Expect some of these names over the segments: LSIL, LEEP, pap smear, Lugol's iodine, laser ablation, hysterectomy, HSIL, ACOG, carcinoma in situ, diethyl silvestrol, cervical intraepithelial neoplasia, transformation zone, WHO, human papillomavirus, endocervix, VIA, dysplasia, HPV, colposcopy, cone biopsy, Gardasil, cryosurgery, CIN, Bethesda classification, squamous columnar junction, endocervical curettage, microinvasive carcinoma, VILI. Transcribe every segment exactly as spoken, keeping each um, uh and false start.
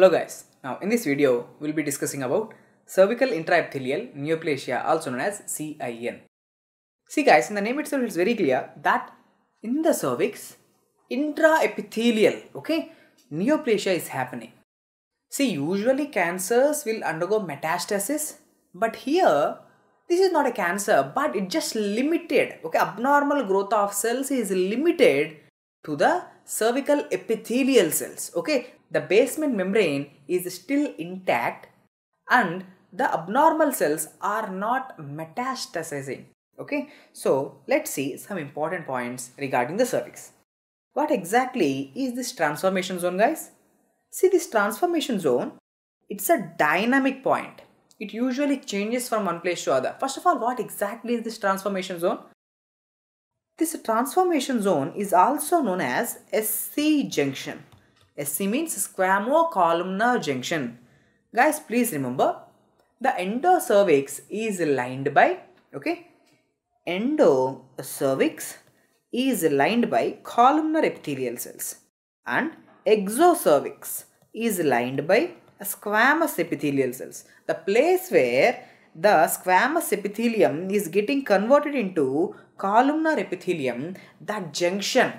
Hello guys, now in this video we will be discussing about cervical intraepithelial neoplasia, also known as C I N. See guys, in the name itself it's very clear that in the cervix, intraepithelial, okay, neoplasia is happening. See, usually cancers will undergo metastasis, but here this is not a cancer, but it just limited, okay, abnormal growth of cells is limited to the cervical epithelial cells, okay. The basement membrane is still intact and the abnormal cells are not metastasizing, okay. So let's see some important points regarding the cervix. What exactly is this transformation zone, guys? See, this transformation zone, it's a dynamic point. It usually changes from one place to other. First of all, what exactly is this transformation zone? This transformation zone is also known as S C junction. S C means squamous columnar junction. Guys, please remember, the endocervix is lined by, okay, endocervix is lined by columnar epithelial cells and exocervix is lined by squamous epithelial cells. The place where the squamous epithelium is getting converted into columnar epithelium, that junction,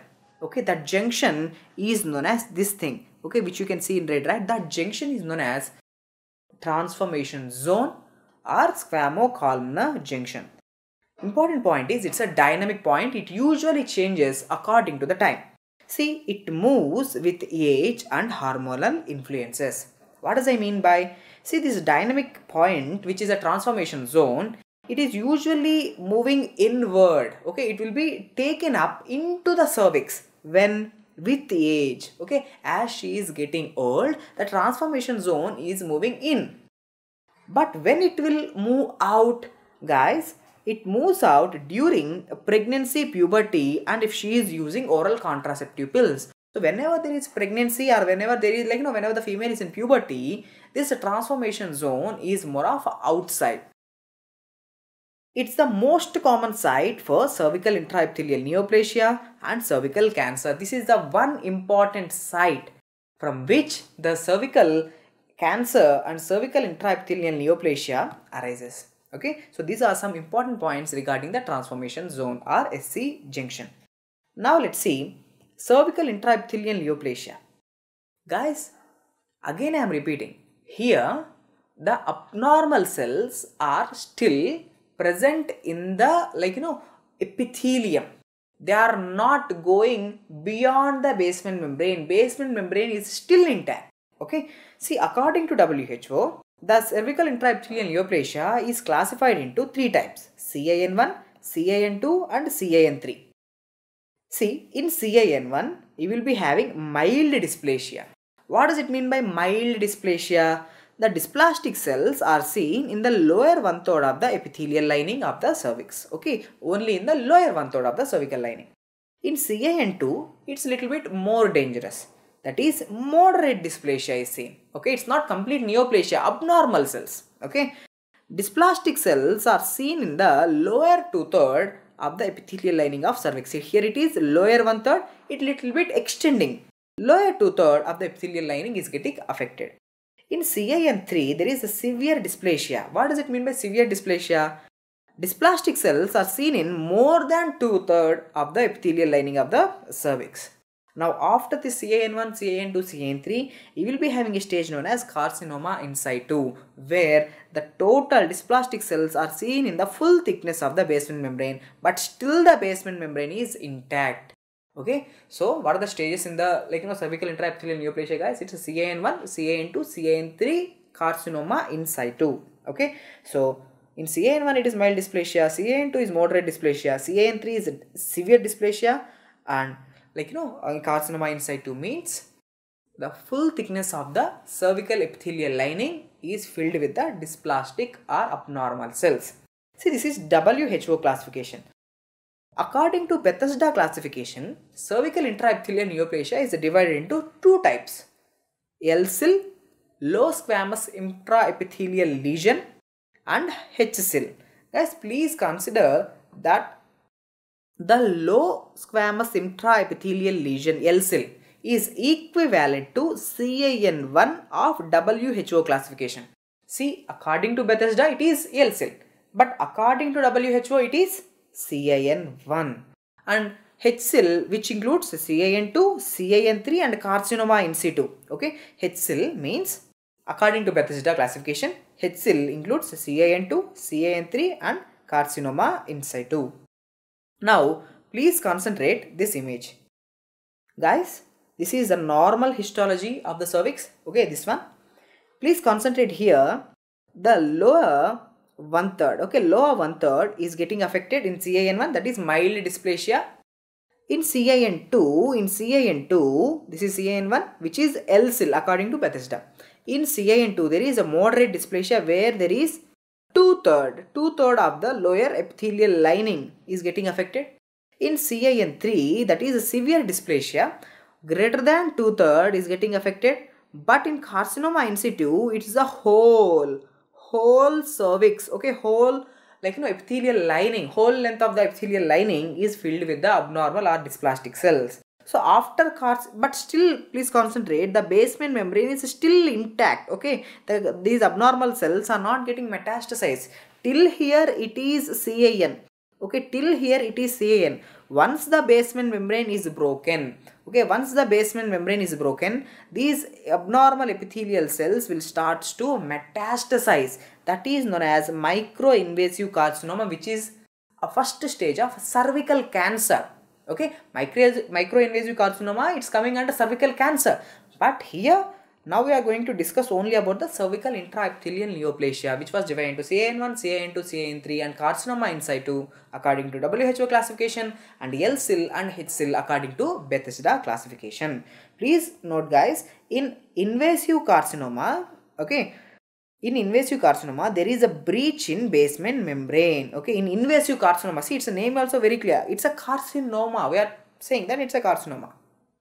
okay, that junction is known as this thing, okay, which you can see in red, right? That junction is known as transformation zone or squamocolumnar junction. Important point is, it's a dynamic point. It usually changes according to the time. See, it moves with age and hormonal influences. What does I mean by? See, this dynamic point, which is a transformation zone, it is usually moving inward, okay. It will be taken up into the cervix when with age, okay. As she is getting old, the transformation zone is moving in. But when it will move out, guys, it moves out during pregnancy, puberty, and if she is using oral contraceptive pills. So whenever there is pregnancy or whenever there is, like, you know, whenever the female is in puberty, this transformation zone is more of outside. It's the most common site for cervical intraepithelial neoplasia and cervical cancer. This is the one important site from which the cervical cancer and cervical intraepithelial neoplasia arises. Okay, so these are some important points regarding the transformation zone or S C junction. Now let's see cervical intraepithelial neoplasia. Guys, again I am repeating, here the abnormal cells are still present in the, like, you know, epithelium. They are not going beyond the basement membrane. Basement membrane is still intact, okay. See, according to W H O, the cervical intraepithelial neoplasia is classified into three types: C I N one, C I N two and C I N three. See, in C I N one, you will be having mild dysplasia. What does it mean by mild dysplasia? The dysplastic cells are seen in the lower one-third of the epithelial lining of the cervix, okay, only in the lower one-third of the cervical lining. In C I N two, it's a little bit more dangerous. That is, moderate dysplasia is seen, okay. It's not complete neoplasia, abnormal cells, okay. Dysplastic cells are seen in the lower two-third of the epithelial lining of cervix. Here it is lower one-third, it little bit extending. Lower two-third of the epithelial lining is getting affected. In C I N three, there is a severe dysplasia. What does it mean by severe dysplasia? Dysplastic cells are seen in more than two-thirds of the epithelial lining of the cervix. Now, after the C I N one, C I N two, C I N three, you will be having a stage known as carcinoma in situ, where the total dysplastic cells are seen in the full thickness of the basement membrane, but still the basement membrane is intact. Okay, so what are the stages in the, like, you know, cervical intraepithelial neoplasia, guys? It's a C I N one, C I N two, C I N three, carcinoma in situ. Okay, so in C I N one it is mild dysplasia, C I N two is moderate dysplasia, C I N three is severe dysplasia, and, like, you know, carcinoma in situ means the full thickness of the cervical epithelial lining is filled with the dysplastic or abnormal cells. See, this is W H O classification. According to Bethesda classification, cervical intraepithelial neoplasia is divided into two types: L S I L, low squamous intraepithelial lesion, and H S I L. Guys, please consider that the low squamous intraepithelial lesion, L S I L, is equivalent to C A N one of W H O classification. See, according to Bethesda, it is L S I L, but according to W H O, it is C A N one. And H S I L, which includes C A N two, C A N three and carcinoma in situ. Okay, H S I L means, according to Bethesda classification, H S I L includes C A N two, C A N three and carcinoma in situ. Now, please concentrate this image. Guys, this is the normal histology of the cervix. Okay, this one. Please concentrate here. The lower one third, okay, lower one third is getting affected in C A N one, that is mild dysplasia. In C A N two, in C A N two, this is C A N one, which is L S I L according to Bethesda. In C A N two, there is a moderate dysplasia where there is two-third, two-third of the lower epithelial lining is getting affected. In C A N three, that is a severe dysplasia, greater than two-third is getting affected. But in carcinoma in situ, it is a whole, whole cervix, okay, whole, like, you know, epithelial lining, whole length of the epithelial lining is filled with the abnormal or dysplastic cells. So after carcinoma, but still, please concentrate, the basement membrane is still intact, okay. The, these abnormal cells are not getting metastasized. Till here, it is C A N. Okay, till here it is C A N. Once the basement membrane is broken, okay, once the basement membrane is broken, these abnormal epithelial cells will start to metastasize. That is known as microinvasive carcinoma, which is a first stage of cervical cancer. Okay, micro microinvasive carcinoma, it's coming under cervical cancer. But here, now we are going to discuss only about the cervical intraepithelial neoplasia, which was divided into C A N one, C A N two, C A N three and carcinoma in situ according to W H O classification, and L S I L and H S I L according to Bethesda classification. Please note, guys, in invasive carcinoma, okay, in invasive carcinoma, there is a breach in basement membrane. Okay, in invasive carcinoma, see, it's a name also very clear. It's a carcinoma. We are saying that it's a carcinoma.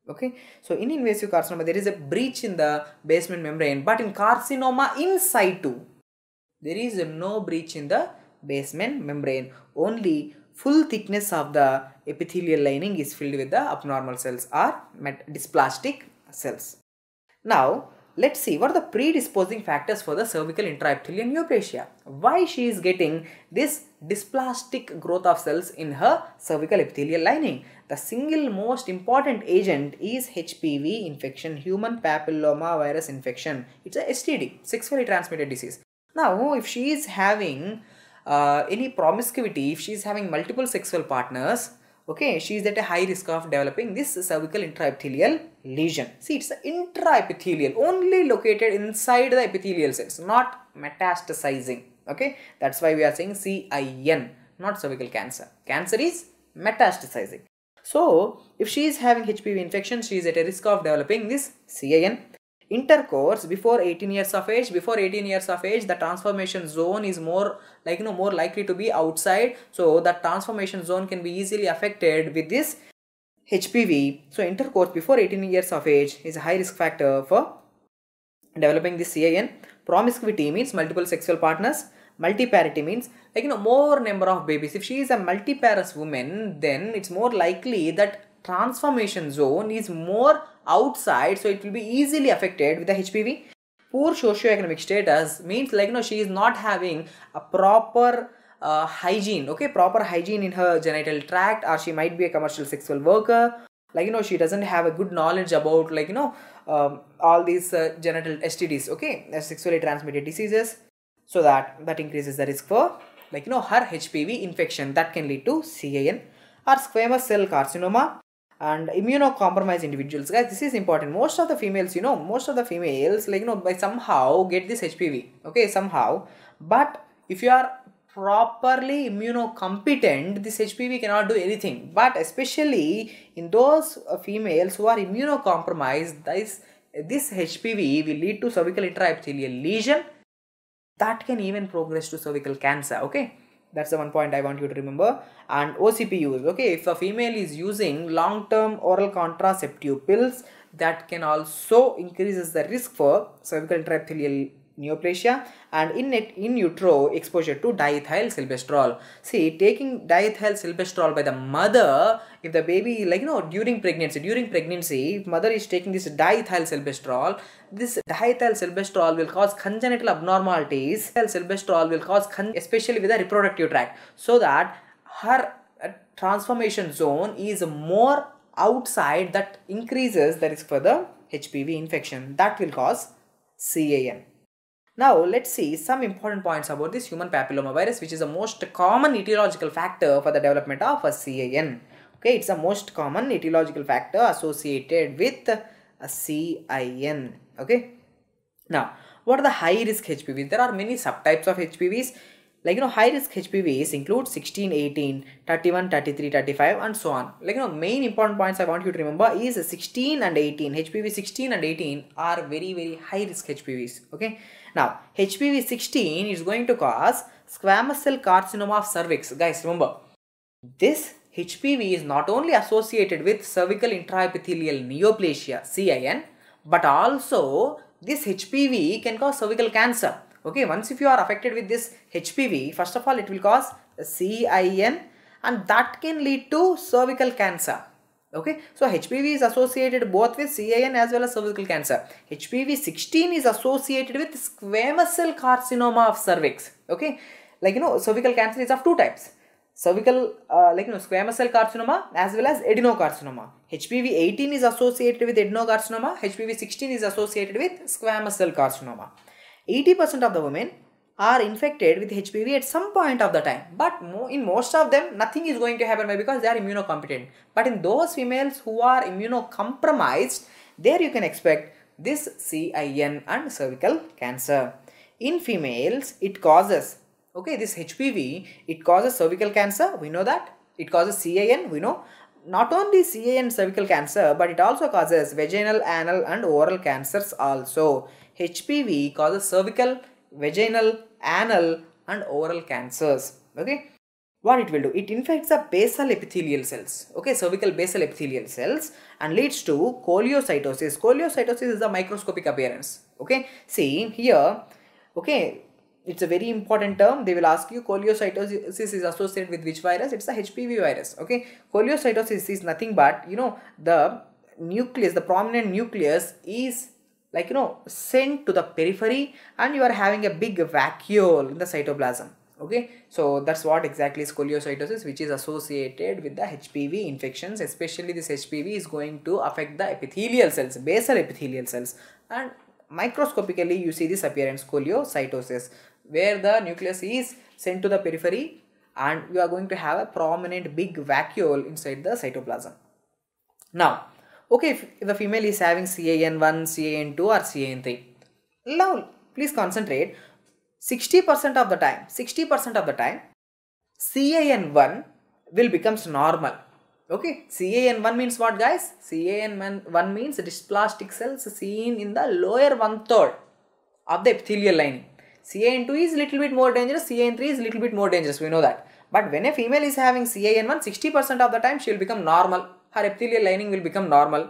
Okay, so in invasive carcinoma, there is a breach in the basement membrane, but in carcinoma in situ, there is no breach in the basement membrane. Only full thickness of the epithelial lining is filled with the abnormal cells or dysplastic cells. Now, let's see what are the predisposing factors for the cervical intraepithelial neoplasia. Why she is getting this dysplastic growth of cells in her cervical epithelial lining? The single most important agent is H P V infection, human papillomavirus infection. It's a S T D, sexually transmitted disease. Now, if she is having uh, any promiscuity, if she is having multiple sexual partners, okay, she is at a high risk of developing this cervical intraepithelial lesion. See, it's intraepithelial, only located inside the epithelial cells, not metastasizing. Okay, that's why we are saying C I N, not cervical cancer. Cancer is metastasizing. So, if she is having H P V infection, she is at a risk of developing this C I N. Intercourse before eighteen years of age, before eighteen years of age, the transformation zone is more, like, you know, more likely to be outside. So that transformation zone can be easily affected with this H P V. So intercourse before eighteen years of age is a high risk factor for developing this C A N. Promiscuity means multiple sexual partners. Multiparity means, like, you know, more number of babies. If she is a multiparous woman, then it's more likely that transformation zone is more outside, so it will be easily affected with the H P V. Poor socioeconomic status means, like, you know, she is not having a proper uh, hygiene, okay, proper hygiene in her genital tract, or she might be a commercial sexual worker. Like, you know, she doesn't have a good knowledge about, like, you know, um, all these uh, genital S T Ds, okay, sexually transmitted diseases. So that, that increases the risk for, like, you know, her H P V infection that can lead to C A N or squamous cell carcinoma. And immunocompromised individuals, guys, this is important. Most of the females, you know, most of the females, like, you know, by somehow get this H P V, okay, somehow. But if you are properly immunocompetent, this H P V cannot do anything. But especially in those females who are immunocompromised, this, this H P V will lead to cervical intraepithelial lesion that can even progress to cervical cancer, okay. That's the one point I want you to remember. And O C P use, okay, if a female is using long-term oral contraceptive pills, that can also increases the risk for cervical intraepithelial neoplasia, and in it, in utero exposure to diethyl silvestrol. See, taking diethyl silvestrol by the mother, if the baby, like you know, during pregnancy, during pregnancy, if mother is taking this diethyl silvestrol, this diethyl silvestrol will cause congenital abnormalities. Diethyl silvestrol will cause, especially with the reproductive tract, so that her transformation zone is more outside, that increases the risk for the H P V infection that will cause C A N. Now let's see some important points about this human papillomavirus, which is the most common etiological factor for the development of a C A N. Okay, it's the most common etiological factor associated with a C A N. Okay, now what are the high risk H P Vs? There are many subtypes of H P Vs. Like you know, high risk H P Vs include sixteen, eighteen, thirty-one, thirty-three, thirty-five and so on. Like you know, main important points I want you to remember is sixteen and eighteen. H P V sixteen and eighteen are very very high risk H P Vs. Okay. Now H P V sixteen is going to cause squamous cell carcinoma of cervix. Guys, remember, this H P V is not only associated with cervical intraepithelial neoplasia C I N, but also this H P V can cause cervical cancer. Okay, once if you are affected with this H P V, first of all it will cause C I N and that can lead to cervical cancer. Okay, so H P V is associated both with C I N as well as cervical cancer. H P V sixteen is associated with squamous cell carcinoma of cervix. Okay, like you know, cervical cancer is of two types. Cervical, uh, like you know, squamous cell carcinoma as well as adenocarcinoma. H P V eighteen is associated with adenocarcinoma. H P V sixteen is associated with squamous cell carcinoma. eighty percent of the women are infected with H P V at some point of the time, but mo in most of them nothing is going to happen. Why? Because they are immunocompetent. But in those females who are immunocompromised, there you can expect this C I N and cervical cancer. In females it causes, okay, this H P V, it causes cervical cancer, we know that. It causes C I N, we know. Not only C A N cervical cancer, but it also causes vaginal, anal and oral cancers also. H P V causes cervical, vaginal, anal and oral cancers. Okay, what it will do? It infects the basal epithelial cells, okay, cervical basal epithelial cells, and leads to coliocytosis. Coliocytosis is the microscopic appearance. Okay, see here, okay, it's a very important term. They will ask you coliocytosis is associated with which virus? It's the H P V virus. Okay, coliocytosis is nothing but, you know, the nucleus, the prominent nucleus is, like you know, sent to the periphery and you are having a big vacuole in the cytoplasm. Okay, so that's what exactly is coliocytosis, which is associated with the H P V infections. Especially this H P V is going to affect the epithelial cells, basal epithelial cells, and microscopically you see this appearance, coliocytosis, where the nucleus is sent to the periphery and you are going to have a prominent big vacuole inside the cytoplasm. Now, okay, if, if a female is having C A N one, C A N two or C A N three, now please concentrate. sixty percent of the time, sixty percent of the time, C A N one will becomes normal. Okay, C A N one means what, guys? C A N one means dysplastic cells seen in the lower one third of the epithelial lining. C A N two is little bit more dangerous, C A N three is little bit more dangerous, we know that. But when a female is having C A N one, sixty percent of the time she will become normal. Her epithelial lining will become normal.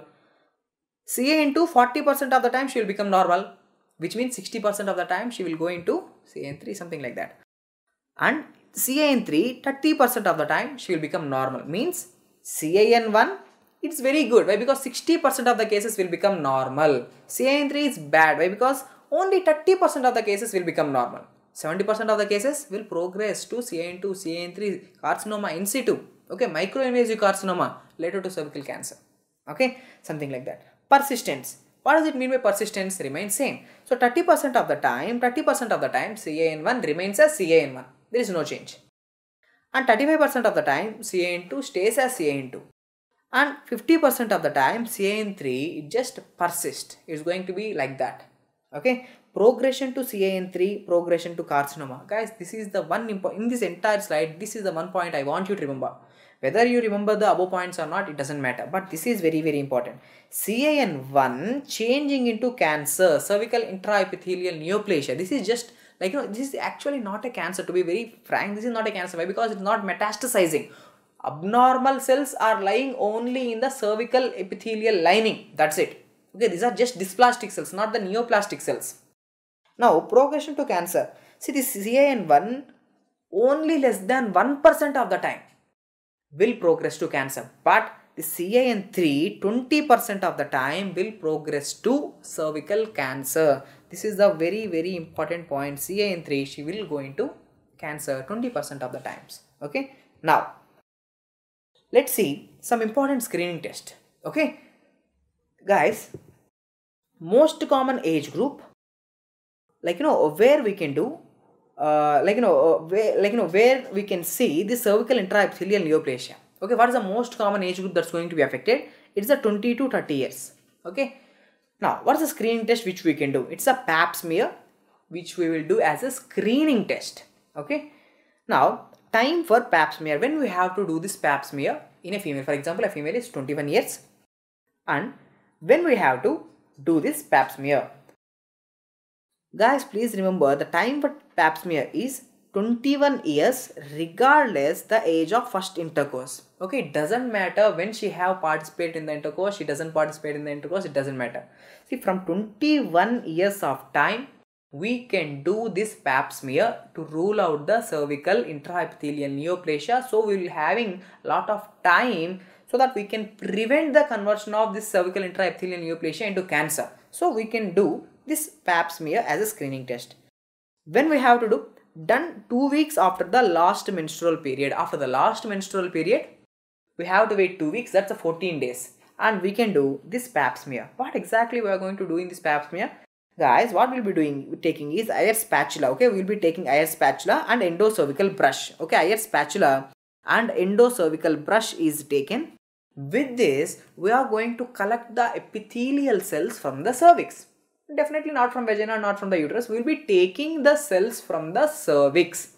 C A N two, forty percent of the time she will become normal, which means sixty percent of the time she will go into C A N three, something like that. And C A N three, thirty percent of the time she will become normal. Means C A N one, it's very good. Why? Because sixty percent of the cases will become normal. C A N three is bad. Why? Because only thirty percent of the cases will become normal. seventy percent of the cases will progress to C A N two, C A N three, carcinoma in situ. Okay, microinvasive carcinoma, later to cervical cancer. Okay, something like that. Persistence. What does it mean by persistence? Remains same. So thirty percent of the time, thirty percent of the time, C A N one remains as C A N one. There is no change. And thirty-five percent of the time, C A N two stays as C A N two. And fifty percent of the time, C A N three, it just persists. It's going to be like that. Okay, progression to C A N three, progression to carcinoma. Guys, this is the one in this entire slide. This is the one point I want you to remember. Whether you remember the above points or not, it doesn't matter. But this is very, very important. C A N one changing into cancer, cervical intraepithelial neoplasia. This is just like, you know, this is actually not a cancer, to be very frank. This is not a cancer. Why? Because it's not metastasizing. Abnormal cells are lying only in the cervical epithelial lining. That's it. Okay, these are just dysplastic cells, not the neoplastic cells. Now, progression to cancer. See, this C I N one only less than one percent of the time will progress to cancer. But the C I N three, twenty percent of the time will progress to cervical cancer. This is the very, very important point. C I N three, she will go into cancer twenty percent of the times. Okay. Now, let's see some important screening test. Okay. Guys, most common age group, like you know, where we can do, uh, like you know, uh, where, like you know, where we can see the cervical intraepithelial neoplasia. Okay, what is the most common age group that's going to be affected? It's the twenty to thirty years. Okay. Now, what is the screening test which we can do? It's a pap smear, which we will do as a screening test. Okay. Now, time for pap smear. When we have to do this pap smear in a female, for example, a female is twenty-one years, and when we have to do this pap smear. Guys, please remember the time for pap smear is twenty-one years regardless the age of first intercourse. Okay, it doesn't matter when she have participated in the intercourse, she doesn't participate in the intercourse, it doesn't matter. See, from twenty-one years of time, we can do this pap smear to rule out the cervical intraepithelial neoplasia. So we will be having a lot of time so that we can prevent the conversion of this cervical intraepithelial neoplasia into cancer. So we can do this pap smear as a screening test. When we have to do, done two weeks after the last menstrual period. After the last menstrual period, we have to wait two weeks, that's a fourteen days. And we can do this pap smear. What exactly we are going to do in this pap smear? Guys, what we'll be doing, taking is I R spatula. Okay, we'll be taking I R spatula and endocervical brush. Okay, I R spatula and endocervical brush is taken. With this, we are going to collect the epithelial cells from the cervix. Definitely not from vagina, not from the uterus. We will be taking the cells from the cervix.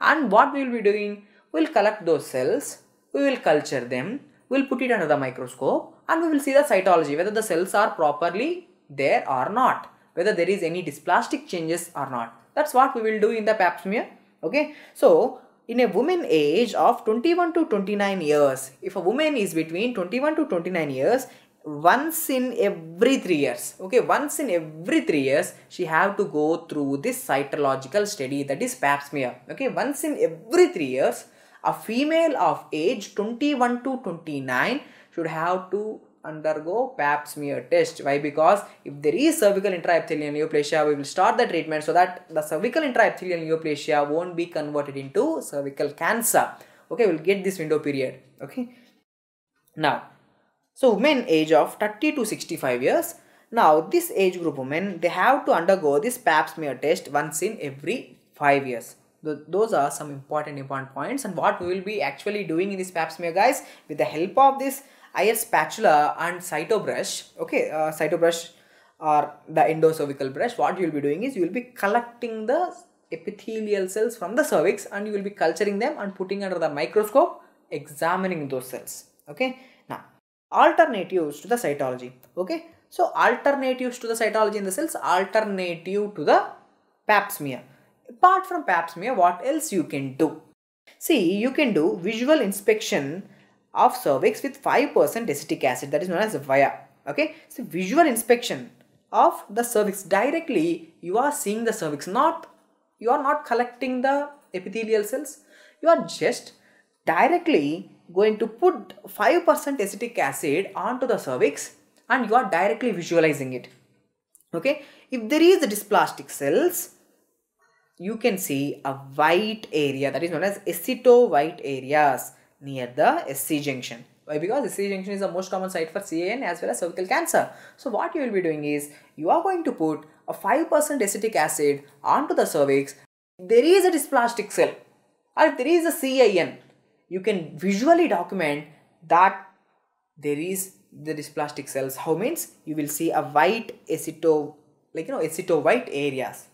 And what we will be doing, we will collect those cells, we will culture them, we will put it under the microscope and we will see the cytology, whether the cells are properly there or not, whether there is any dysplastic changes or not. That's what we will do in the pap smear. Okay. So, in a woman age of twenty-one to twenty-nine years, if a woman is between twenty-one to twenty-nine years, once in every three years, okay, once in every three years, she have to go through this cytological study, that is pap smear. Okay, once in every three years, a female of age twenty-one to twenty-nine should have to undergo pap smear test. Why? Because if there is cervical intraepithelial neoplasia, we will start the treatment so that the cervical intraepithelial neoplasia won't be converted into cervical cancer. Okay, we'll get this window period. Okay. Now, so women age of thirty to sixty-five years. Now this age group women, they have to undergo this pap smear test once in every five years. Th those are some important important points, and what we will be actually doing in this pap smear, guys, with the help of this I R spatula and cyto brush, okay, uh, cyto brush or the endocervical brush, what you will be doing is you will be collecting the epithelial cells from the cervix and you will be culturing them and putting under the microscope, examining those cells. Okay. Now, alternatives to the cytology. Okay, so alternatives to the cytology in the cells, alternative to the pap smear. Apart from pap smear, what else you can do? See, you can do visual inspection of cervix with five percent acetic acid, that is known as V I A. Okay, so visual inspection of the cervix, directly you are seeing the cervix, not you are not collecting the epithelial cells, you are just directly going to put five percent acetic acid onto the cervix and you are directly visualizing it. Okay, if there is dysplastic cells, you can see a white area, that is known as aceto white areas near the S C junction. Why? Because S C junction is the most common site for C I N as well as cervical cancer. So what you will be doing is you are going to put a five percent acetic acid onto the cervix. If there is a dysplastic cell or if there is a C I N, you can visually document that there is the dysplastic cells. How means you will see a white aceto, like you know, aceto white areas.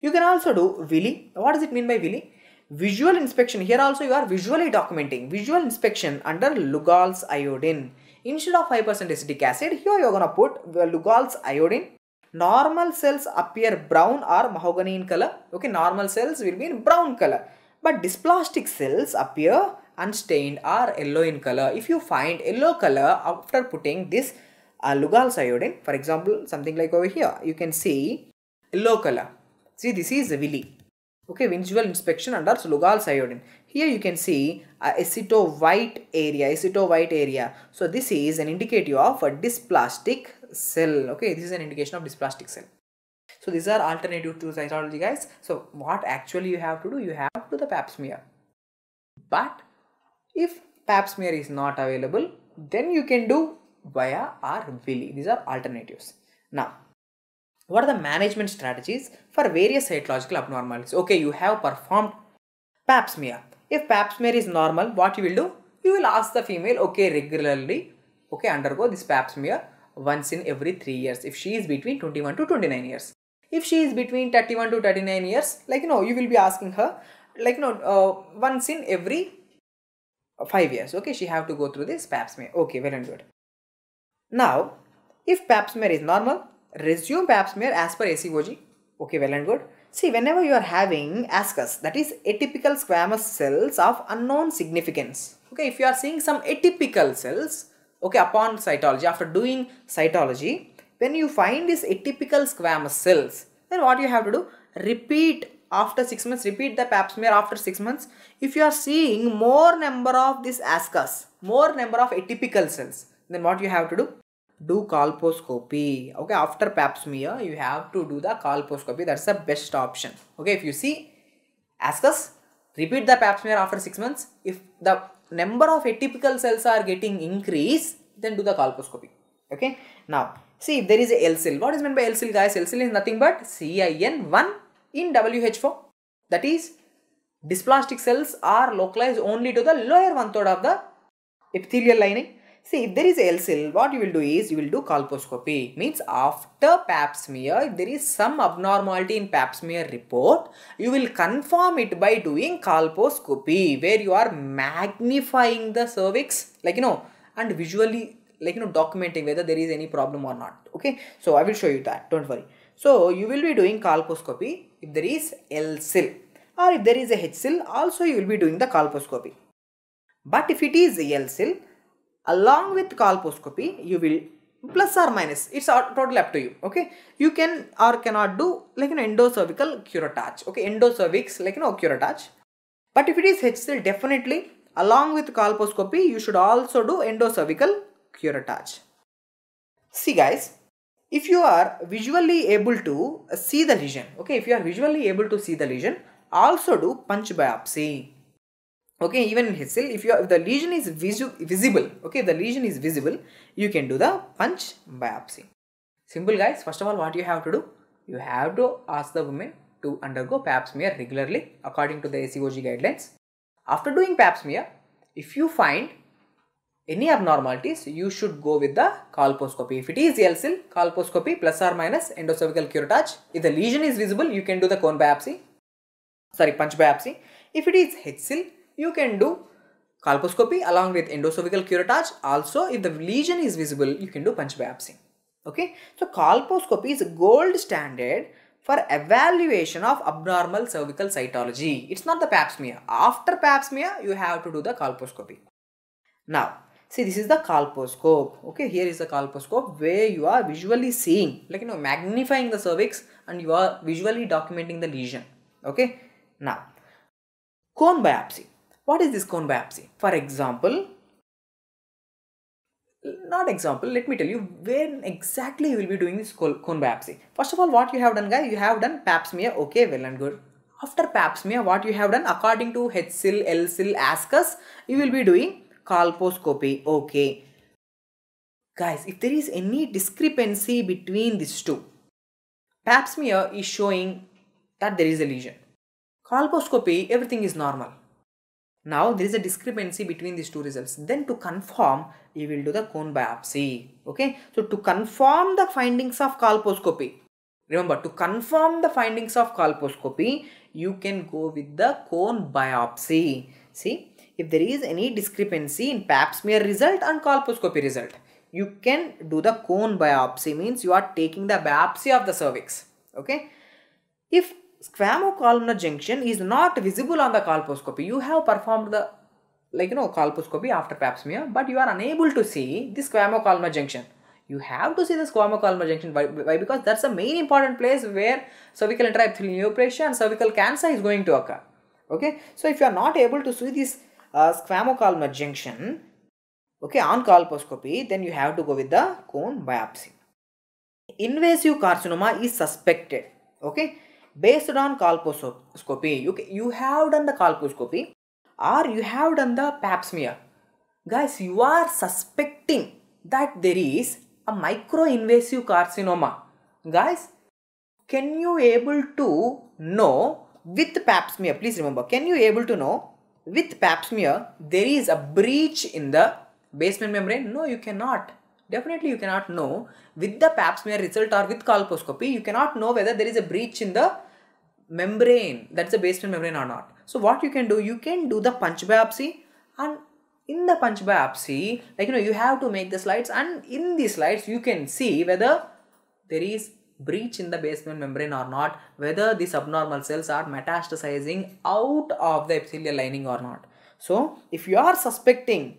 You can also do V I L I. What does it mean by V I L I? Visual inspection. Here also you are visually documenting. Visual inspection under Lugol's iodine. Instead of five percent acetic acid, here you are going to put Lugol's iodine. Normal cells appear brown or mahogany in color. Okay, normal cells will be in brown color. But dysplastic cells appear unstained or yellow in color. If you find yellow color after putting this uh, Lugol's iodine, for example, something like over here, you can see yellow color. See, this is V I L I. Okay, visual inspection under Lugol's iodine. Here you can see a acito white area, acito white area. So this is an indicative of a dysplastic cell. Okay, this is an indication of dysplastic cell. So these are alternative to cytology, guys. So what actually you have to do? You have to the pap smear. But if pap smear is not available, then you can do V I A or V I L I. These are alternatives. Now, what are the management strategies for various cytological abnormalities? Okay, you have performed pap smear. If pap smear is normal, what you will do? You will ask the female, okay, regularly, okay, undergo this pap smear once in every three years. If she is between twenty-one to twenty-nine years. If she is between thirty-one to thirty-nine years, like, you know, you will be asking her, like, you know, uh, once in every five years. Okay, she have to go through this pap smear. Okay, well and good. Now, if pap smear is normal, resume pap smear as per A C O G. Okay, well and good. See, whenever you are having A S C U S, that is atypical squamous cells of unknown significance. Okay, if you are seeing some atypical cells, okay, upon cytology, after doing cytology, when you find these atypical squamous cells, then what you have to do? Repeat after six months, repeat the pap smear after six months. If you are seeing more number of this A S C U S, more number of atypical cells, then what you have to do? Do colposcopy. Okay, after pap smear you have to do the colposcopy. That's the best option. Okay, if you see A S C U S, repeat the pap smear after six months. If the number of atypical cells are getting increased, then do the colposcopy. Okay, now see, if there is a L S I L, what is meant by L S I L, guys? L S I L is nothing but C I N one in W H four, that is dysplastic cells are localized only to the lower one third of the epithelial lining. See, if there is L S I L, what you will do is, you will do colposcopy. Means after pap smear, if there is some abnormality in pap smear report, you will confirm it by doing colposcopy, where you are magnifying the cervix, like, you know, and visually, like, you know, documenting whether there is any problem or not. Okay, so I will show you that, don't worry. So you will be doing colposcopy if there is L S I L, or if there is a H S I L, also you will be doing the colposcopy. But if it is L S I L, along with colposcopy, you will plus or minus, it's totally up to you. Okay, you can or cannot do, like, you know, endocervical curettage. Okay, endocervix, like, you know, curettage. But if it is H S I L, definitely along with colposcopy, you should also do endocervical curettage. See, guys, if you are visually able to see the lesion, okay, if you are visually able to see the lesion, also do punch biopsy. Okay, even in H S I L, if you are, if the lesion is visu visible, okay, if the lesion is visible, you can do the punch biopsy. Simple, guys. First of all, what you have to do? You have to ask the woman to undergo pap smear regularly according to the A C O G guidelines. After doing pap smear, if you find any abnormalities, you should go with the colposcopy. If it is L S I L, colposcopy plus or minus endocervical curettage. If the lesion is visible, you can do the cone biopsy, sorry, punch biopsy. If it is H S I L, you can do colposcopy along with endocervical curettage. Also, if the lesion is visible, you can do punch biopsy. Okay, so colposcopy is a gold standard for evaluation of abnormal cervical cytology. It's not the pap smear. After pap smear, you have to do the colposcopy. Now, see, this is the colposcope. Okay, here is the colposcope where you are visually seeing, like, you know, magnifying the cervix, and you are visually documenting the lesion. Okay, now, cone biopsy. What is this cone biopsy? For example, not example, let me tell you when exactly you will be doing this cone biopsy. First of all, what you have done, guys, you have done pap smear, okay, well and good. After pap smear, what you have done according to H S I L, L S I L, A S C U S, you will be doing colposcopy, okay. Guys, if there is any discrepancy between these two, pap smear is showing that there is a lesion. Colposcopy, everything is normal. Now, there is a discrepancy between these two results. Then to confirm, you will do the cone biopsy. Okay. So, to confirm the findings of colposcopy, remember, to confirm the findings of colposcopy, you can go with the cone biopsy. See, if there is any discrepancy in pap smear result and colposcopy result, you can do the cone biopsy. Means you are taking the biopsy of the cervix. Okay. If squamous columnar junction is not visible on the colposcopy, you have performed the, like, you know, colposcopy after pap smear, but you are unable to see this squamous columnar junction, you have to see the squamous columnar junction. Why? Why? Because that's the main important place where cervical intraepithelial neoplasia and cervical cancer is going to occur. Okay, so if you are not able to see this uh, squamous columnar junction, okay, on colposcopy, then you have to go with the cone biopsy. Invasive carcinoma is suspected. Okay, based on colposcopy, you you have done the colposcopy or you have done the pap smear, guys. You are suspecting that there is a microinvasive carcinoma, guys. Can you able to know? With pap smear, please remember, can you able to know with pap smear there is a breach in the basement membrane? No, you cannot. Definitely you cannot know with the pap smear result or with colposcopy. You cannot know whether there is a breach in the membrane, that's the basement membrane, or not. So what you can do, you can do the punch biopsy, and in the punch biopsy, like you know, you have to make the slides, and in these slides you can see whether there is breach in the basement membrane or not, whether these abnormal cells are metastasizing out of the epithelial lining or not. So if you are suspecting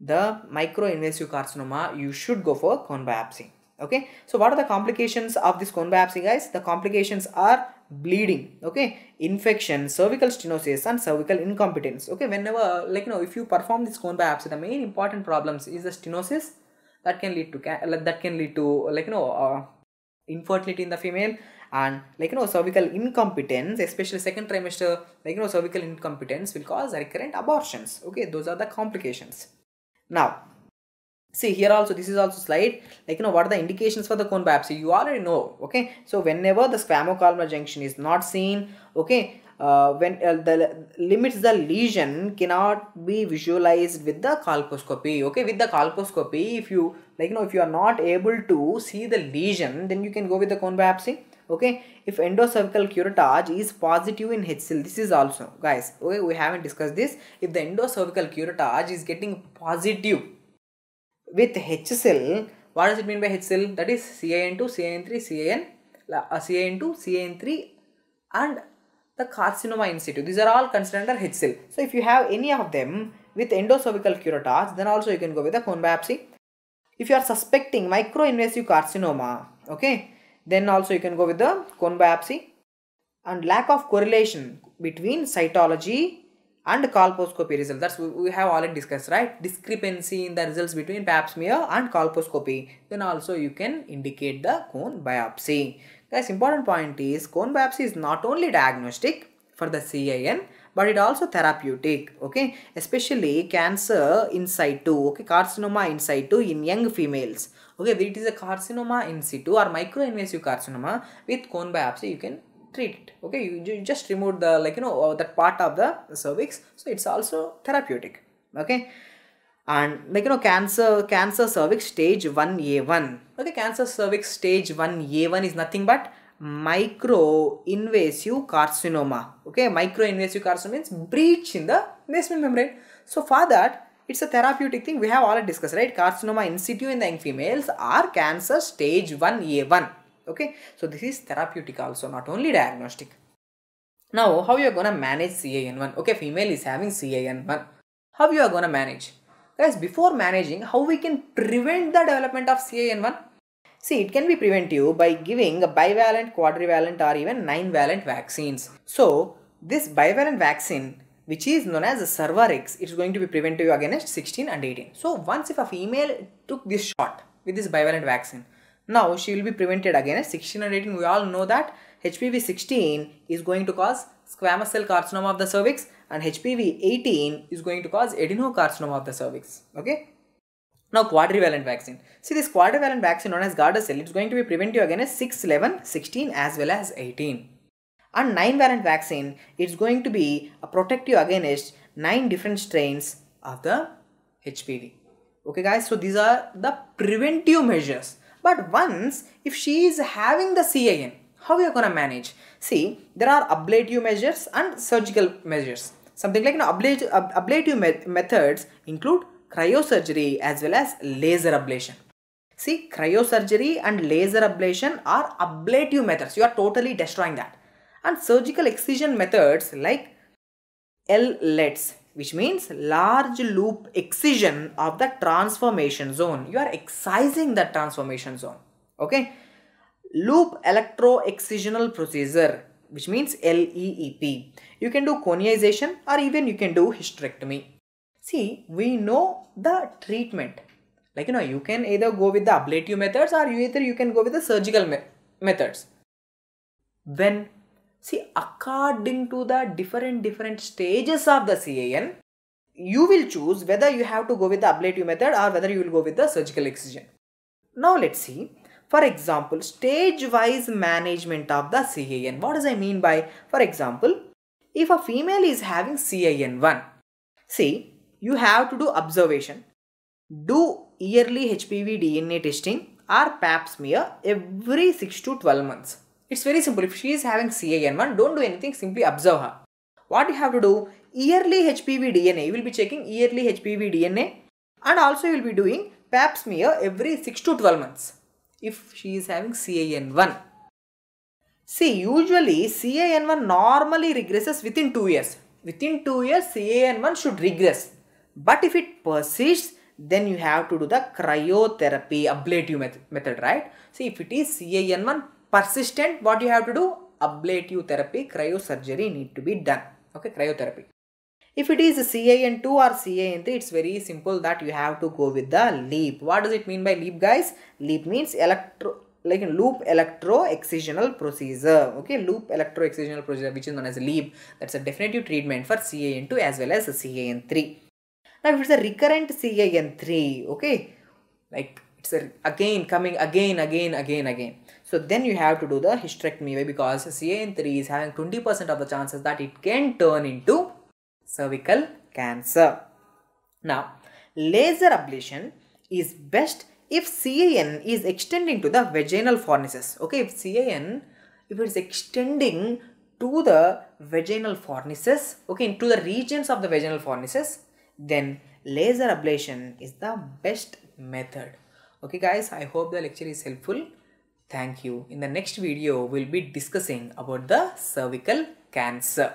the microinvasive carcinoma, you should go for cone biopsy. Okay, so what are the complications of this cone biopsy, guys? The complications are bleeding, okay, infection, cervical stenosis, and cervical incompetence. Okay, whenever, like you know, if you perform this cone biopsy, the main important problems is the stenosis that can lead to that can lead to like you know uh, infertility in the female, and like you know cervical incompetence, especially second trimester, like you know cervical incompetence will cause recurrent abortions. Okay, those are the complications. Now see here also, this is also slide, like you know what are the indications for the cone biopsy. You already know. Okay, so whenever the squamous columnar junction is not seen, okay, uh, when uh, the limits the lesion cannot be visualized with the colposcopy. Okay, with the colposcopy, if you like you know if you are not able to see the lesion, then you can go with the cone biopsy. Okay, if endocervical curettage is positive in H S I L, this is also, guys, okay, we haven't discussed this. If the endocervical curettage is getting positive with H S I L, what does it mean by H S I L? That is C A N two, C A N three, C A N, C A N two, C A N three, and the carcinoma in situ. These are all considered under H S I L. So if you have any of them with endocervical curettage, then also you can go with a cone biopsy. If you are suspecting microinvasive carcinoma, okay, then also you can go with the cone biopsy. And lack of correlation between cytology and colposcopy results, that's we have already discussed, right? Discrepancy in the results between pap smear and colposcopy, then also you can indicate the cone biopsy. Guys, important point is cone biopsy is not only diagnostic for the C A N, but it also therapeutic. Okay, especially cancer in situ, okay, carcinoma in situ in young females. Okay, if it is a carcinoma in situ or microinvasive carcinoma, with cone biopsy you can treat it. Okay, you, you just remove the like you know that part of the cervix, so it's also therapeutic. Okay, and like you know cancer cancer cervix stage one A one. Okay, cancer cervix stage one A one is nothing but microinvasive carcinoma. Okay, microinvasive carcinoma means breach in the basement membrane. So for that, it's a therapeutic thing. We have already discussed, right? Carcinoma in situ in the young females are cancer stage one A one. Okay, so this is therapeutic also, not only diagnostic. Now, how you are gonna manage C A N one? Okay, female is having C A N one. How you are gonna manage? Guys, before managing, how we can prevent the development of C A N one? See, it can be preventive by giving a bivalent, quadrivalent, or even nine-valent vaccines. So, this bivalent vaccine, which is known as a Cervarix, it's going to be preventive against sixteen and eighteen. So, once if a female took this shot with this bivalent vaccine, now she will be prevented against sixteen and eighteen. We all know that H P V sixteen is going to cause squamous cell carcinoma of the cervix, and H P V eighteen is going to cause adenocarcinoma of the cervix. Okay. Now quadrivalent vaccine. See, this quadrivalent vaccine known as Gardasil, it's going to be preventive against six, eleven, sixteen as well as eighteen. And nine-valent vaccine, it's going to be a protective against nine different strains of the H P V. Okay guys, so these are the preventive measures. But once if she is having the C A N, how you are gonna manage? See, there are ablative measures and surgical measures. Something like you know, ablative, ab ablative me methods include cryosurgery as well as laser ablation. See, cryosurgery and laser ablation are ablative methods. You are totally destroying that. And surgical excision methods like L L E Ts, which means large loop excision of the transformation zone. You are excising the transformation zone. Okay. Loop electro excisional procedure, which means L E E P. You can do coniization or even you can do hysterectomy. See, we know the treatment. Like, you know, you can either go with the ablative methods or either you can go with the surgical me methods. Then, see, according to the different different stages of the C A N, you will choose whether you have to go with the ablative method or whether you will go with the surgical excision. Now, let's see. For example, stage-wise management of the C A N. What does I mean by, for example, if a female is having C A N one, see, you have to do observation. Do yearly H P V D N A testing or pap smear every six to twelve months. It's very simple. If she is having C A N one, don't do anything, simply observe her. What you have to do, yearly H P V D N A. You will be checking yearly H P V D N A and also you will be doing pap smear every six to twelve months. If she is having C A N one. See, usually C A N one normally regresses within two years. Within two years, C A N one should regress. But if it persists, then you have to do the cryotherapy ablative method, method, right? See, if it is C A N one persistent, what you have to do? Ablative therapy, cryosurgery need to be done. Okay, cryotherapy. If it is C A N two or C A N three, it's very simple that you have to go with the LEAP. What does it mean by LEAP, guys? LEAP means electro, like loop electro excisional procedure. Okay, loop electro excisional procedure, which is known as LEAP. That's a definitive treatment for C A N two as well as C A N three. Now, if it's a recurrent C A N three, okay, like it's a, again coming again, again, again, again. So then you have to do the hysterectomy because C A N three is having twenty percent of the chances that it can turn into cervical cancer. Now, laser ablation is best if C A N is extending to the vaginal fornices. Okay, if C A N, if it's extending to the vaginal fornices, okay, into the regions of the vaginal fornices, then laser ablation is the best method. Okay, guys, I hope the lecture is helpful. Thank you. In the next video, we'll be discussing about the cervical cancer.